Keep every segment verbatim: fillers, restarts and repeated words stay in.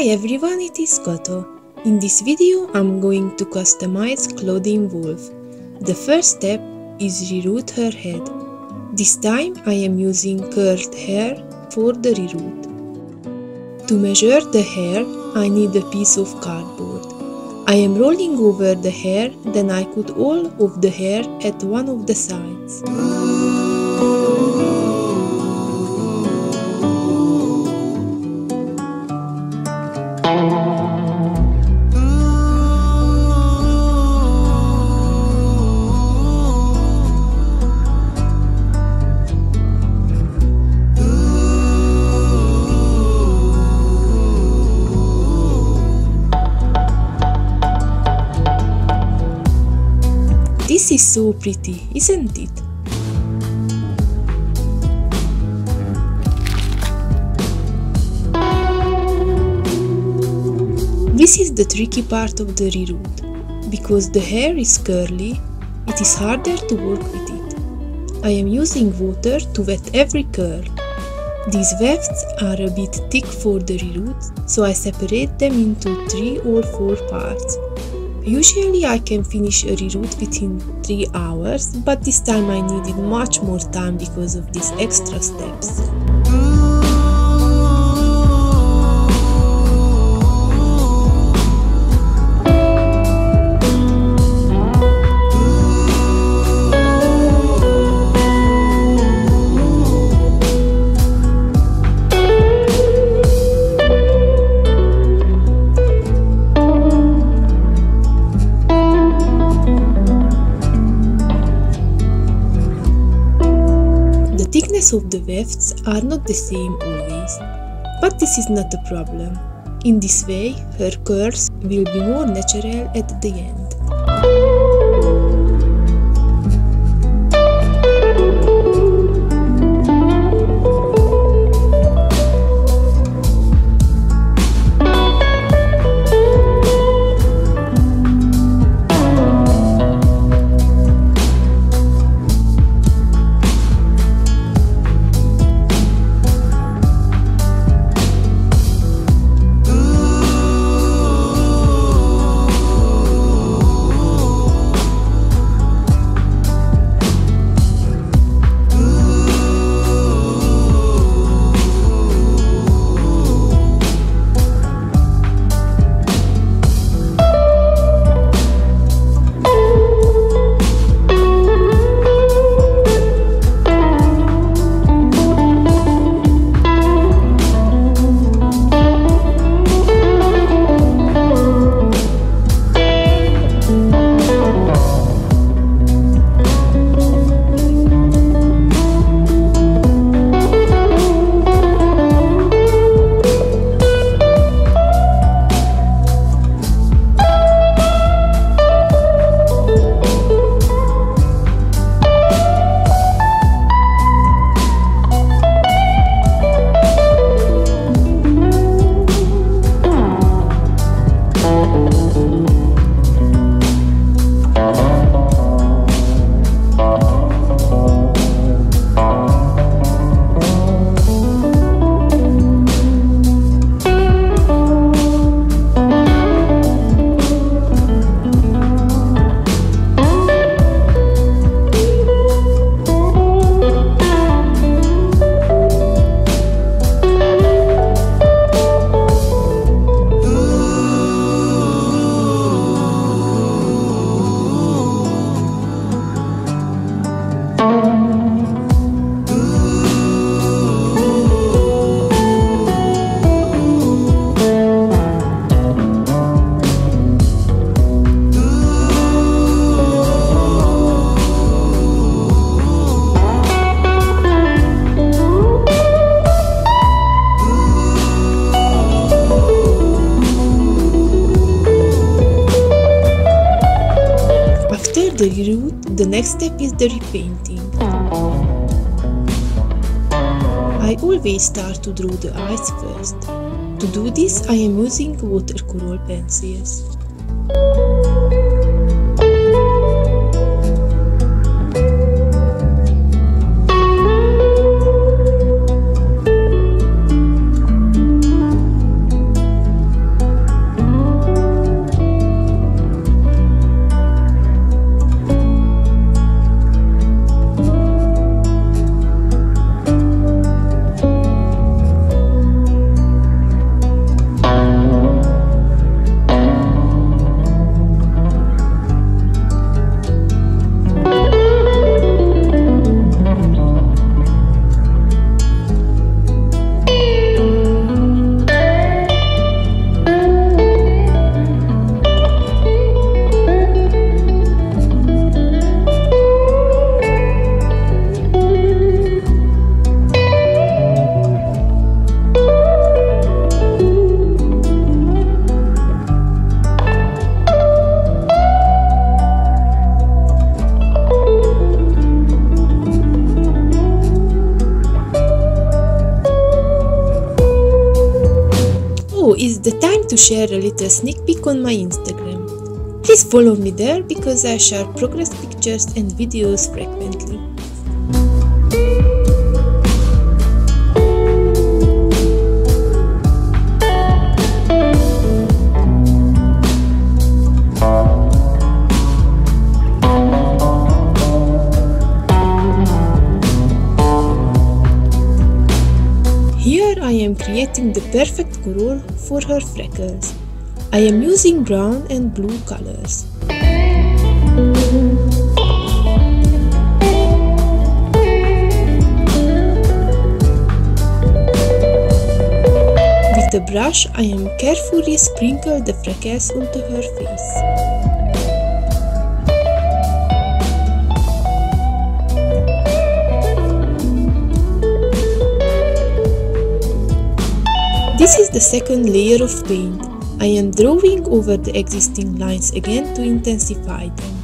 Hi everyone, it is Koto. In this video I'm going to customize Clawdeen Wolf. The first step is reroot her head. This time I am using curled hair for the reroot. To measure the hair I need a piece of cardboard. I am rolling over the hair, then I cut all of the hair at one of the sides. This is so pretty, isn't it? This is the tricky part of the reroot. Because the hair is curly, it is harder to work with it. I am using water to wet every curl. These wefts are a bit thick for the reroot, so I separate them into three or four parts. Usually I can finish a reroot within three hours, but this time I needed much more time because of these extra steps. The thickness of the wefts are not the same always, but this is not a problem. In this way, her curls will be more natural at the end. After the reroot, the next step is the repainting. I always start to draw the eyes first. To do this, I am using watercolor pencils. is the time to share a little sneak peek on my Instagram. Please follow me there because I share progress pictures and videos frequently. Here I am creating the perfect color for her freckles. I am using brown and blue colors. With the brush I am carefully sprinkling the freckles onto her face. This is the second layer of paint. I am drawing over the existing lines again to intensify them.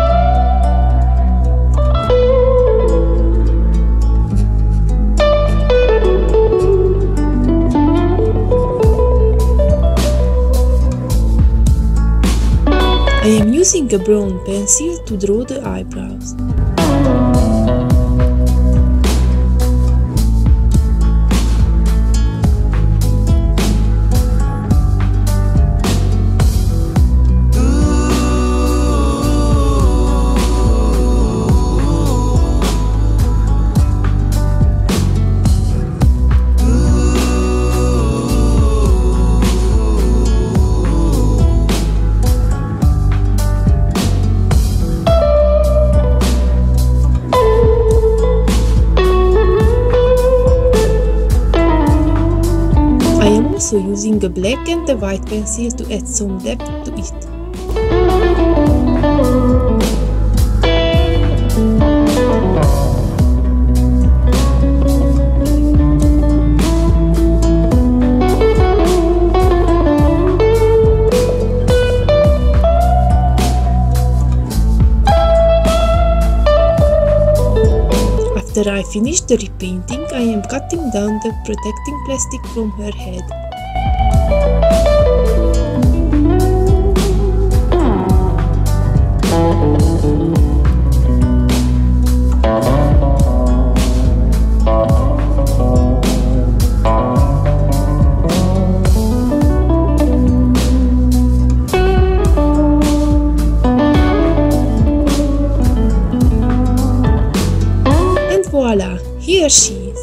I am using a brown pencil to draw the eyebrows. So using a black and a white pencil to add some depth to it. After I finish the repainting, I am cutting down the protecting plastic from her head. Voila, here she is.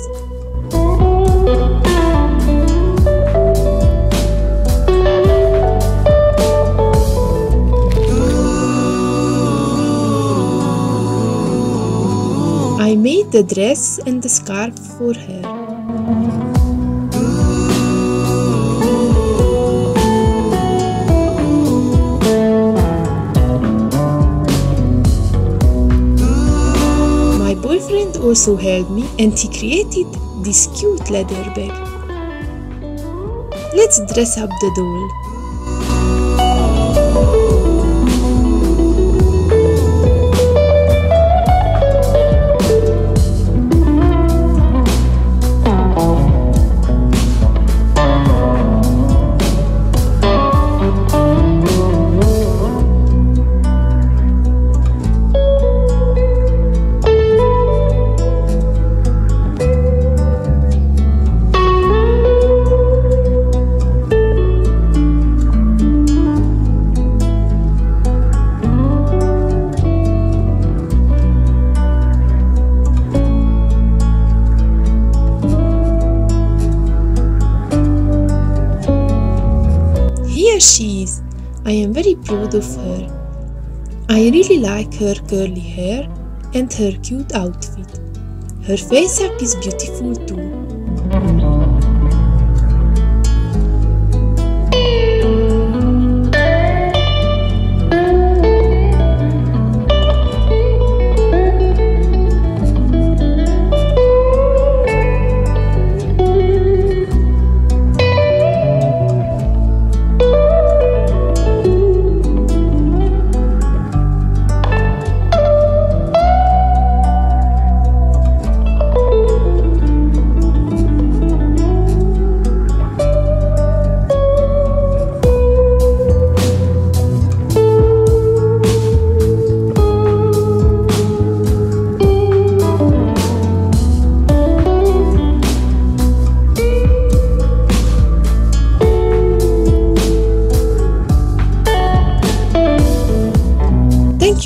I made the dress and the scarf for her. Also helped me, and he created this cute leather bag. Let's dress up the doll. Here she is. I am very proud of her. I really like her curly hair and her cute outfit. Her face up is beautiful too. Thank